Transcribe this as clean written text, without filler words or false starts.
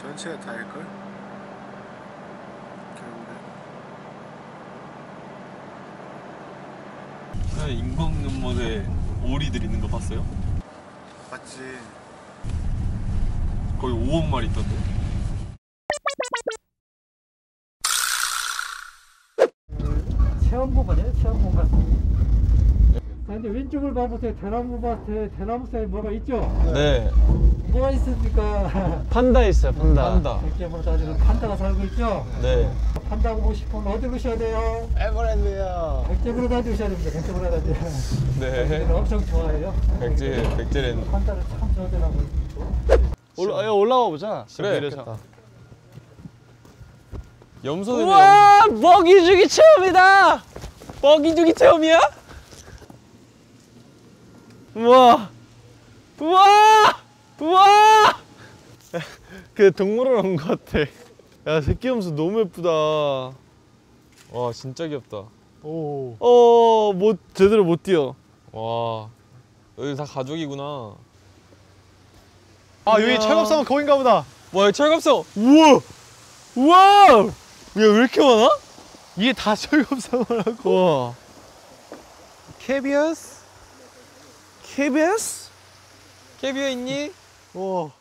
전체가 다일걸? 겨울에 인공눈물에 오리들 있는 거 봤어요? 봤지. 거의 5억 마리 있던데. 체험공간이에요, 체험공간. 자, 이제 왼쪽을 봐보세요. 대나무밭에 대나무 사이에 뭐가 있죠? 네. 뭐가 있습니까? 판다 있어요, 판다. 백제불호 따지는 판다가 살고 있죠? 네. 판다 보고 싶으면 어디로 오셔야 돼요? 에버랜드요. 백제불호 따지고 오셔야 됩니다. 백제불호 따지고. 네. 엄청 좋아해요. 백제랜드. 판다를 참 좋아하더라고요. 올라와 보자. 그래. 그래서. 염소는. 우와! 먹이주기 체험이다! 먹이주기 체험이야? 우와! 우와! 우와! 그 동물원 온 것 같아. 야, 새끼염소 너무 예쁘다. 와, 진짜 귀엽다. 오. 어, 뭐 제대로 못 뛰어. 와, 여기 다 가족이구나. 아, 우와. 여기 철갑상어 거긴가 보다. 와, 여기 철갑상어. 우와! 우와! 야, 왜 이렇게 많아? 이게 다 철갑상어라고. 와. 캐비어스? KBS? 캐비어 있니? 와.